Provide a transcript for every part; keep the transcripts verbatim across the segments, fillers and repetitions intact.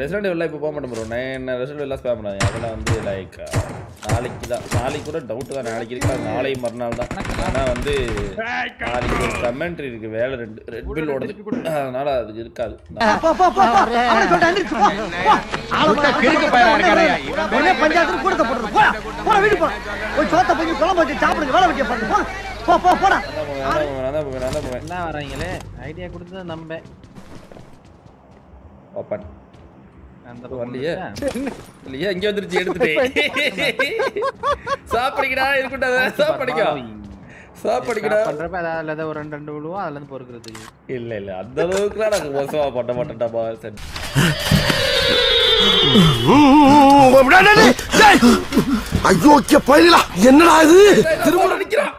Resident Evil இப்போ போக மாட்டேன் bro. நான் Resident Evil ஸ்பேம் பண்றேன். அதெல்லாம் வந்து லைக் நாளைக்கு தான். நாளைக்கு கூட டவுட் தான். நாளைக்கு இருக்கா? நாளை மறுநாள் தான். நான் வந்து நாளைக்கு கமெண்ட்ரி இருக்கு. வேற ரெண்டு ரெட் பில் ஓடுது. அதனால அது இருக்காது. அப்பா அப்பா அவன சொல்றானே. ஆளுங்க கிறுக்கு பையனா இருக்கானே. ஒரே பஞ்சாயத்துல கூடத போடுற. போடா. போடா வீடு போ. போய் சோத்த போய் குழம்பு வச்சு சாப்பிடுங்க. வேலை வைக்க பாருங்க. போ. போ போ போடா. நான் போறேன். நான் போறேன். என்ன வராங்களே? ஐடியா கொடுத்தத நம்ப. ஓபன் அந்த வரலையே இல்லையா எங்க வந்துருச்சு எடுத்துட்டே சாப்பிடுங்கடா இருக்குடா சாப்பிடுங்க சாப்பிடுங்கடா பண்றப்ப அதல ஒரு ரெண்டு ரெண்டு விழுவும் அதல இருந்து பொறுக்குறது இல்ல இல்ல அந்த அளவுக்குலாம் நான் மோசமா பட்ட மாட்டேன்டா பா சரி ஓம்டானே டேய் ஐயோ கே பைலா என்னடா இது திரும்ப அடிக்குறான்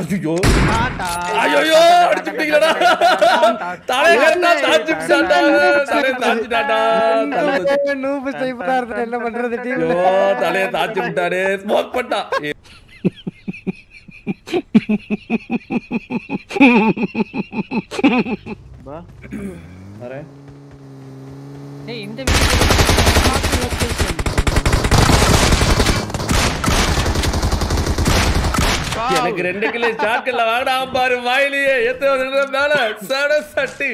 ஐயோ டாடா ஐயோ அடிச்சிட்டீங்களடா தாளை கட்டா தாச்சி சாடா தாளை தாச்சி டாடா தலைய நூபு செய்றாரு என்ன பண்றது டீம் ஐயோ தலைய தாச்சி விட்டாரு ஸ்மோக் பட்டா பா அரே டேய் இந்த எனக்கு ரெண்டு கிலோ ஷாட்கல்ல வாடா பாரு வாயிலியே ஏத்துறதுல மேல சட சட்டி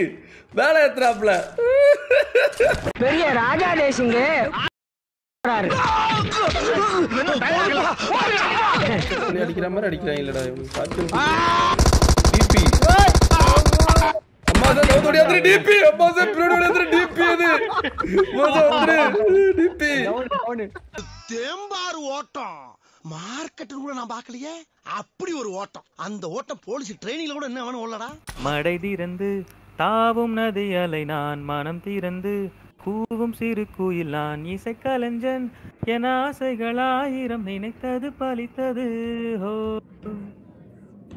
மேல ஏத்துறாப்ல பெரிய ராஜா தேசிங்க ஆறாரு அடிக்கிற மாதிரி அடிக்கறாங்க இல்லடா இவங்க பாத்து டிபி அம்மா சோ ஓடியா த்ரீ டிபி அம்மா சோ ப்ரூடோட த்ரீ டிபி இது மோசோ த்ரீ டிபி தேம்பார் ஓட்டம் மார்க்கெட்ல கூட நான் பார்க்கலையே அப்படி ஒரு ஓட்டம் அந்த ஓட்டம் போலீஸ் ட்ரெய்னிங்ல கூட என்ன வேணும் ஓடலடா மடை திரந்து தாவும் நதியலை நான் மனம் திரந்து கூவும் சிறு குயில் நான் இசைக்கலைஞன் என் ஆசைகள் ஆயிரம் நினைத்தது பலித்தது ஹோ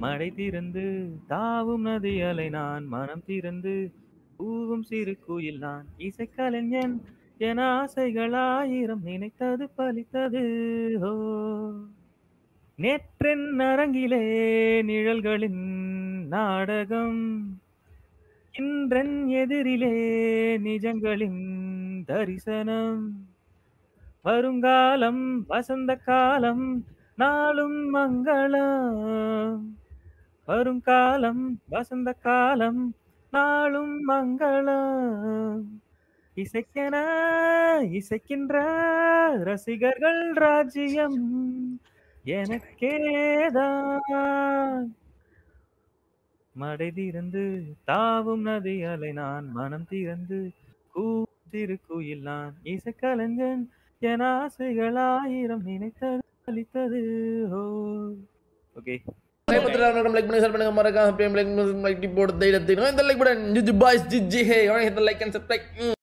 மடை திரந்து தாவும் நதியலை நான் மனம் திரந்து கூவும் சிறு குயில் நான் இசைக்கலைஞன் என் ஆசைகள் ஆயிரம் நினைத்தது பலித்தது ஹோ நேற்றின் அரங்கிலே நிழல்களின் நாடகம் இன்றன் எதிரிலே நிஜங்களின் தரிசனம் வருங்காலம் வசந்த காலம் நாளும் மங்களம் வருங்காலம் வசந்த காலம் நாளும் மங்களம் இசைக்கன இசைக்கின்ற ரசிகர்கள் ராஜ்யம் எனக்கேதான் மடை திறந்து தாவும் நதியலை நான் மனம் திறந்து கூத்திருக்குயில் நான் இசைக்கலைஞன் என் ஆசைகள் ஆயிரம் நினைத்தது அளித்தது ஹோ ஓகே नहीं पता लगा ना लाइक बने सर बने हमारा कहाँ पे लाइक लाइक टिप्पणी दे देते हैं ना इधर लाइक बड़ा जिज बाइस जिज है और इधर लाइक एंड सब्सक्राइब